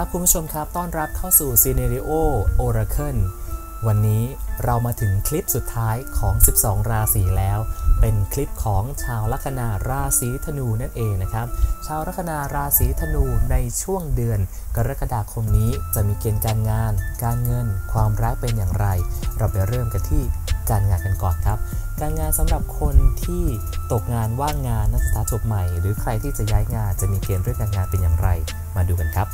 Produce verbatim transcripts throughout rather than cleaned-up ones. ครับคุณผู้ชมครับต้อนรับเข้าสู่ Scenario Oracle วันนี้เรามาถึงคลิปสุดท้ายของสิบสองราศีแล้วเป็นคลิปของชาวลัคนาราศีธนูนั่นเองนะครับชาวลัคนาราศีธนูในช่วงเดือนกรกฎาคมนี้จะมีเกณฑ์การงานการเงินความรักเป็นอย่างไรเราไปเริ่มกันที่การงานกันก่อนครับการงานสำหรับคนที่ตกงานว่างงานนักศึกษาจบใหม่หรือใครที่จะย้ายงานจะมีเกณฑ์เรื่องการงานเป็นอย่างไรมาดูกันครับ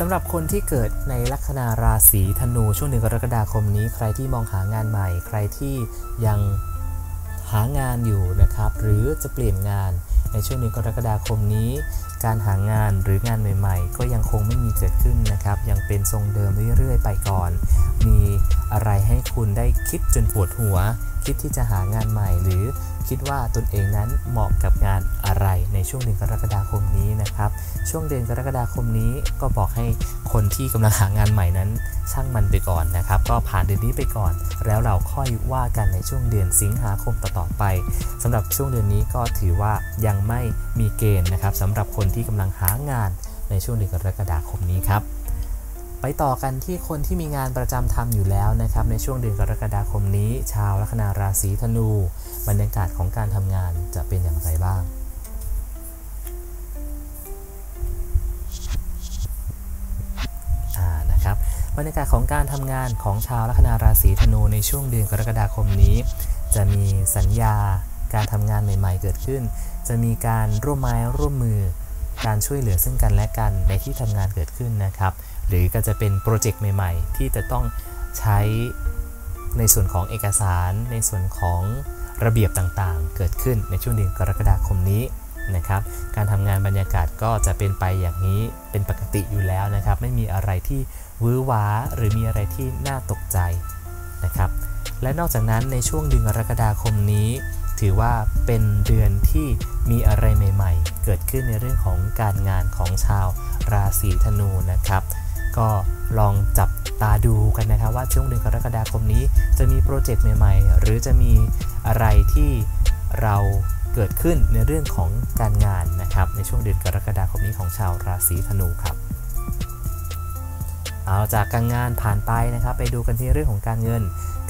สำหรับคนที่เกิดในลัคนาราศีธนูช่วงเดือนกรกฎาคมนี้ใครที่มองหางานใหม่ใครที่ยังหางานอยู่นะครับหรือจะเปลี่ยนงานในช่วงเดือนกรกฎาคมนี้การหางานหรืองานใหม่ๆก็ยังคงไม่มีเกิดขึ้นนะครับยังเป็นทรงเดิมเรื่อยๆไปก่อนมีอะไรให้คุณได้คิดจนปวดหัวคิดที่จะหางานใหม่หรือคิดว่าตนเองนั้นเหมาะกับงานอะไรในช่วงเดือนกรกฎาคมนี้นะครับช่วงเดือนกรกฎาคมนี้ก็บอกให้คนที่กำลังหางานใหม่นั้นช่างมันไปก่อนนะครับก็ผ่านเดือนนี้ไปก่อนแล้วเราค่อยว่ากันในช่วงเดือนสิงหาคมต่อๆไปสำหรับช่วงเดือนนี้ก็ถือว่ายังไม่มีเกณฑ์นะครับสำหรับคนที่กำลังหางานในช่วงเดือนกรกฎาคมนี้ครับไปต่อกันที่คนที่มีงานประจำทำอยู่แล้วนะครับในช่วงเดือนกรกฎาคมนี้ชาวลัคนาราศีธนูบรรยากาศของการทำงานจะเป็นอย่างไรบ้างนะครับบรรยากาศของการทำงานของชาวลัคนาราศีธนูในช่วงเดือนกรกฎาคมนี้จะมีสัญญาการทำงานใหม่ๆเกิดขึ้นจะมีการร่วมไม้ร่วมมือการช่วยเหลือซึ่งกันและกันในที่ทำงานเกิดขึ้นนะครับหรือก็จะเป็นโปรเจกต์ใหม่ๆที่จะต้องใช้ในส่วนของเอกสารในส่วนของระเบียบต่างๆเกิดขึ้นในช่วงเดือนกรกฎาคมนี้นะครับการทำงานบรรยากาศก็จะเป็นไปอย่างนี้เป็นปกติอยู่แล้วนะครับไม่มีอะไรที่วื้อหวาหรือมีอะไรที่น่าตกใจนะครับและนอกจากนั้นในช่วงเดือนกรกฎาคมนี้ถือว่าเป็นเดือนที่มีอะไรใหม่ๆเกิดขึ้นในเรื่องของการงานของชาวราศีธนูนะครับก็ลองจับตาดูกันนะครับว่าช่วงเดือนกรกฎาคมนี้จะมีโปรเจกต์ใหม่ๆหรือจะมีอะไรที่เราเกิดขึ้นในเรื่องของการงานนะครับในช่วงเดือนกรกฎาคมนี้ของชาวราศีธนูครับเอาจากการงานผ่านไปนะครับไปดูกันที่เรื่องของการเงิน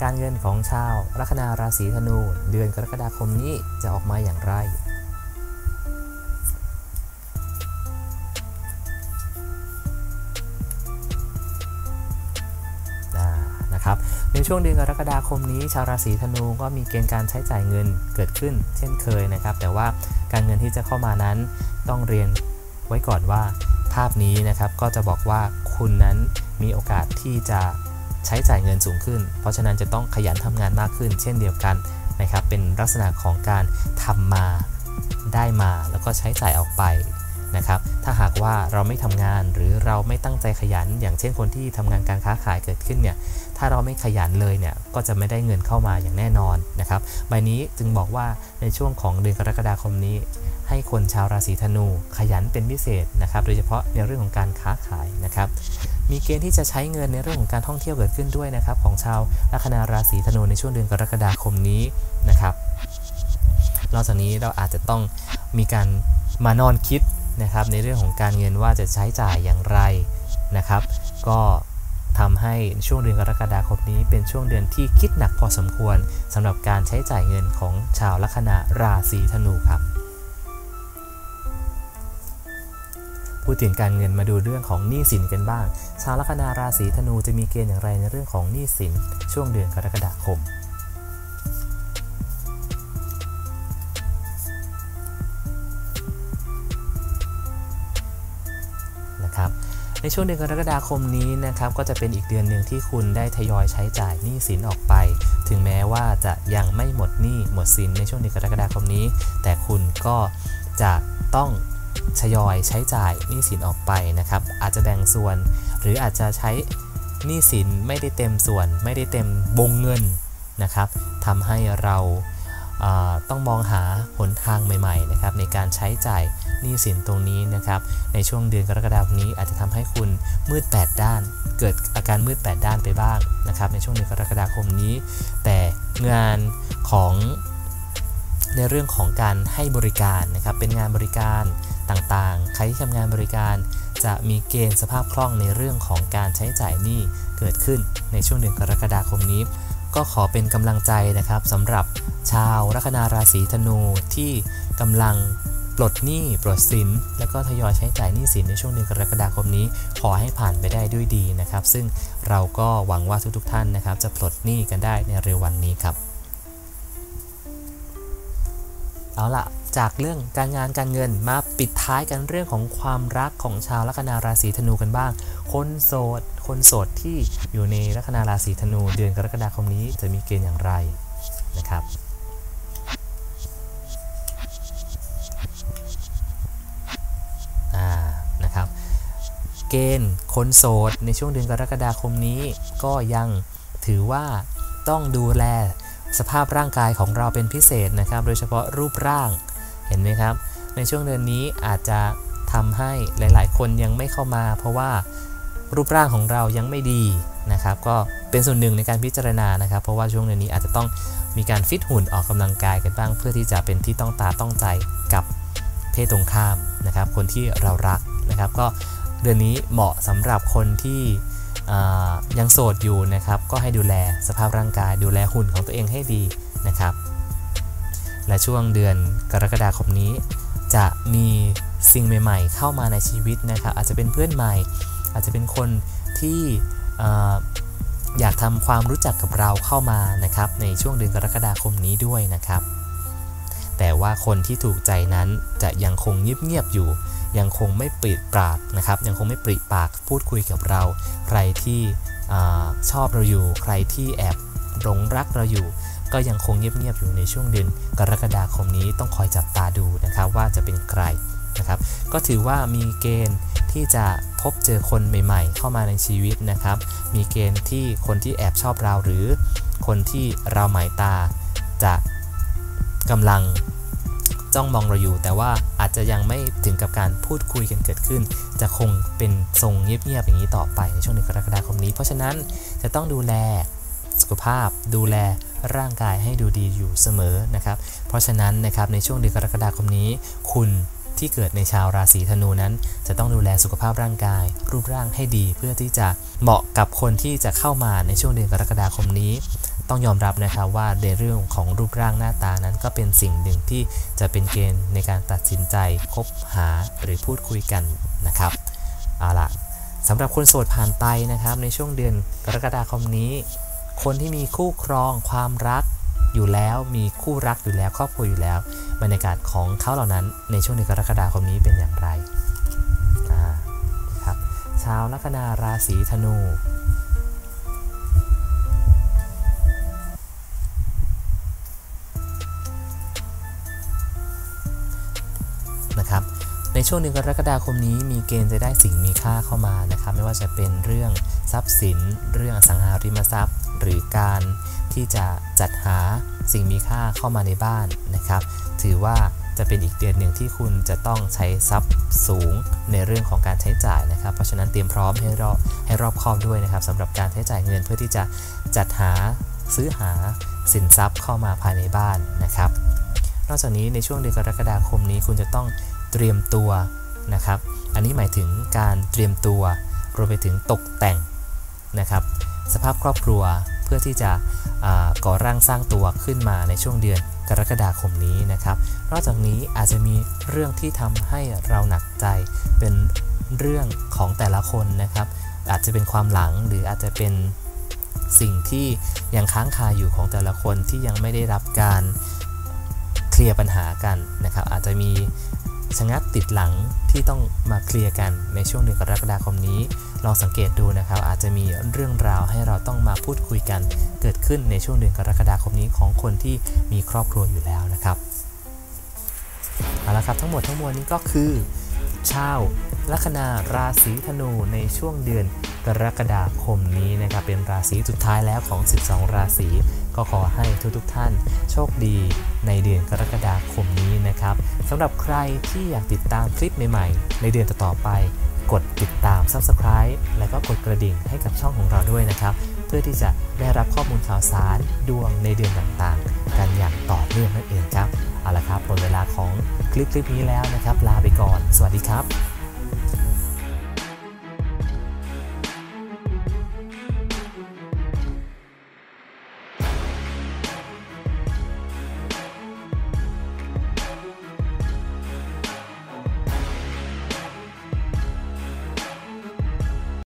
การเงินของชาวลัคนาราศีธนูเดือนกรกฎาคมนี้จะออกมาอย่างไรในช่วงเดือนกรกฎาคมนี้ชาวราศีธนูก็มีเกณฑ์การใช้จ่ายเงินเกิดขึ้นเช่นเคยนะครับแต่ว่าการเงินที่จะเข้ามานั้นต้องเรียนไว้ก่อนว่าภาพนี้นะครับก็จะบอกว่าคุณนั้นมีโอกาสที่จะใช้จ่ายเงินสูงขึ้นเพราะฉะนั้นจะต้องขยันทำงานมากขึ้นเช่นเดียวกันนะครับเป็นลักษณะของการทำมาได้มาแล้วก็ใช้จ่ายออกไปนะครับถ้าหากว่าเราไม่ทำงานหรือเราไม่ตั้งใจขยันอย่างเช่นคนที่ทำงานการค้าขายเกิดขึ้นเนี่ยถ้าเราไม่ขยันเลยเนี่ยก็จะไม่ได้เงินเข้ามาอย่างแน่นอนนะครับใบนี้จึงบอกว่าในช่วงของเดือนกรกฎาคมนี้ให้คนชาวราศีธนูขยันเป็นพิเศษนะครับโดยเฉพาะในเรื่องของการค้าขายนะครับมีเกณฑ์ที่จะใช้เงินในเรื่องของการท่องเที่ยวเกิดขึ้นด้วยนะครับของชาวลัคนาราศีธนูในช่วงเดือนกรกฎาคมนี้นะครับนอกจากนี้เราอาจจะต้องมีการมานอนคิดนะครับในเรื่องของการเงินว่าจะใช้จ่ายอย่างไรนะครับก็ทำให้ช่วงเดือนกรกฎาคมนี้เป็นช่วงเดือนที่คิดหนักพอสมควรสำหรับการใช้จ่ายเงินของชาวลัคนาราศีธนูครับพูดถึงการเงินมาดูเรื่องของหนี้สินกันบ้างชาวลัคนาราศีธนูจะมีเกณฑ์อย่างไรในเรื่องของหนี้สินช่วงเดือนกรกฎาคมในช่วงเดือนกรกฎาคมนี้นะครับก็จะเป็นอีกเดือนหนึ่งที่คุณได้ทยอยใช้จ่ายหนี้สินออกไปถึงแม้ว่าจะยังไม่หมดหนี้หมดสินในช่วงเดือนกรกฎาคมนี้แต่คุณก็จะต้องทยอยใช้จ่ายหนี้สินออกไปนะครับอาจจะแบ่งส่วนหรืออาจจะใช้หนี้สินไม่ได้เต็มส่วนไม่ได้เต็มวงเงินนะครับทำให้เราต้องมองหาหนทางใหม่ๆนะครับในการใช้จ่ายหนี้สินตรงนี้นะครับในช่วงเดือนกรกฎาคมนี้อาจจะทำให้คุณ มืดแปดด้านเกิดอาการมืดแปดด้านไปบ้างนะครับในช่วงเดือนกรกฎาคมนี้แต่งานของในเรื่องของการให้บริการนะครับเป็นงานบริการต่างๆใครที่ทำงานบริการจะมีเกณฑ์สภาพคล่องในเรื่องของการใช้จ่ายหนี้เกิดขึ้นในช่วงเดือนกรกฎาคมนี้ก็ขอเป็นกำลังใจนะครับสำหรับชาวลัคนาราศีธนูที่กำลังปลดหนี้ปลดสินแล้วก็ทยอยใช้จ่ายหนี้สินในช่วงเดือนกรกฎาคมนี้ขอให้ผ่านไปได้ด้วยดีนะครับซึ่งเราก็หวังว่าทุกๆท่านนะครับจะปลดหนี้กันได้ในเร็ววันนี้ครับเอาล่ะจากเรื่องการงานการเงินมาปิดท้ายกันเรื่องของความรักของชาวลัคนาราศีธนูกันบ้างคนโสดคนโสดที่อยู่ในลัคนาราศีธนูเดือนกรกฎาคมนี้จะมีเกณฑ์อย่างไรนะครับอ่านะครับเกณฑ์คนโสดในช่วงเดือนกรกฎาคมนี้ก็ยังถือว่าต้องดูแลสภาพร่างกายของเราเป็นพิเศษนะครับโดยเฉพาะรูปร่างเห็นไหมครับในช่วงเดือนนี้อาจจะทำให้หลายๆคนยังไม่เข้ามาเพราะว่ารูปร่างของเรายังไม่ดีนะครับก็เป็นส่วนหนึ่งในการพิจารณานะครับเพราะว่าช่วงเดือนนี้อาจจะต้องมีการฟิตหุ่นออกกำลังกายกันบ้างเพื่อที่จะเป็นที่ต้องตาต้องใจกับเพศตรงข้ามนะครับคนที่เรารักนะครับก็เดือนนี้เหมาะสำหรับคนที่ยังโสดอยู่นะครับก็ให้ดูแลสภาพร่างกายดูแลหุ่นของตัวเองให้ดีนะครับและช่วงเดือนกรกฎาคมนี้จะมีสิ่งใหม่ๆเข้ามาในชีวิตนะครับอาจจะเป็นเพื่อนใหม่อาจจะเป็นคนที่อยากทำความรู้จักกับเราเข้ามานะครับในช่วงเดือนกรกฎาคมนี้ด้วยนะครับแต่ว่าคนที่ถูกใจนั้นจะยังคงเงียบๆอยู่ยังคงไม่ปริปากนะครับยังคงไม่ปริปากพูดคุยกับเราใครที่ชอบเราอยู่ใครที่แอบหลงรักเราอยู่ก็ยังคงเงียบๆอยู่ในช่วงเดือนกรกฎาคมนี้ต้องคอยจับตาดูนะครับว่าจะเป็นใครนะครับก็ถือว่ามีเกณฑ์ที่จะพบเจอคนใหม่ๆเข้ามาในชีวิตนะครับมีเกณฑ์ที่คนที่แอบชอบเราหรือคนที่เราหมายตาจะกำลังจ้องมองเราอยู่แต่ว่าอาจจะยังไม่ถึงกับการพูดคุยกันเกิดขึ้นจะคงเป็นทรงเงียบๆอย่างนี้ต่อไปในช่วงเดือนกรกฎาคมนี้เพราะฉะนั้นจะต้องดูแลสุขภาพดูแลร่างกายให้ดูดีอยู่เสมอนะครับเพราะฉะนั้นนะครับในช่วงเดือนกรกฎาคมนี้คุณที่เกิดในชาวราศีธนูนั้นจะต้องดูแลสุขภาพร่างกายรูปร่างให้ดีเพื่อที่จะเหมาะกับคนที่จะเข้ามาในช่วงเดือนกรกฎาคมนี้ต้องยอมรับนะครับว่าในเรื่องของรูปร่างหน้าตานั้นก็เป็นสิ่งหนึ่งที่จะเป็นเกณฑ์ในการตัดสินใจคบหาหรือพูดคุยกันนะครับเอาล่ะสำหรับคนโสดผ่านไปนะครับในช่วงเดือนกรกฎาคมนี้คนที่มีคู่ครองความรักอยู่แล้วมีคู่รักอยู่แล้วครอบครัวอยู่แล้วบรรยากาศของเขาเหล่านั้นในช่วงเดือนกรกฎาคมนี้เป็นอย่างไรนะครับชาวลัคนาราศีธนูนะครับในช่วงเดือนกรกฎาคมนี้มีเกณฑ์จะได้สิ่งมีค่าเข้ามานะครับไม่ว่าจะเป็นเรื่องทรัพย์สินเรื่องอสังหาริมทรัพย์หรือการที่จะจัดหาสิ่งมีค่าเข้ามาในบ้านนะครับถือว่าจะเป็นอีกเดือนหนึ่งที่คุณจะต้องใช้ทรัพย์สูงในเรื่องของการใช้จ่ายนะครับเพราะฉะนั้นเตรียมพร้อมให้รอบให้รอบคอบด้วยนะครับสำหรับการใช้จ่ายเงินเพื่อที่จะจัดหาซื้อหาสินทรัพย์เข้ามาภายในบ้านนะครับนอกจากนี้ในช่วงเดือนกรกฎาคมนี้คุณจะต้องเตรียมตัวนะครับอันนี้หมายถึงการเตรียมตัวรวมไปถึงตกแต่งนะครับสภาพครอบครัวเพื่อที่จะก่อร่างสร้างตัวขึ้นมาในช่วงเดือนกรกฎาคมนี้นะครับนอกจากนี้อาจจะมีเรื่องที่ทำให้เราหนักใจเป็นเรื่องของแต่ละคนนะครับอาจจะเป็นความหลังหรืออาจจะเป็นสิ่งที่ยังค้างคาอยู่ของแต่ละคนที่ยังไม่ได้รับการเคลียร์ปัญหากันนะครับอาจจะมีชะงักติดหลังที่ต้องมาเคลียร์กันในช่วงเดือนกรกฎาคมนี้ลองสังเกตดูนะครับอาจจะมีเรื่องราวให้เราต้องมาพูดคุยกันเกิดขึ้นในช่วงเดือนกรกฎาคมนี้ของคนที่มีครอบครัวอยู่แล้วนะครับเอาละครับทั้งหมดทั้งมวลนี้ก็คือชาวลัคนาราศีธนูในช่วงเดือนกรกฎาคมนี้นะครับเป็นราศีสุดท้ายแล้วของสิบสองราศีก็ขอให้ทุกๆท่านโชคดีในเดือนกรกฎาคมนี้นะครับสำหรับใครที่อยากติดตามคลิปใหม่ๆในเดือนต่อๆไป กดติดตาม ซับสไครบ์ และก็กดกระดิ่งให้กับช่องของเราด้วยนะครับเพื่อที่จะได้รับข้อมูลข่าวสารดวงในเดือนต่างๆกันอย่างต่อเนื่องนั่นเองครับเอาละครับหมดเวลาของคลิปคลิปนี้แล้วนะครับลาไปก่อนสวัสดีครับ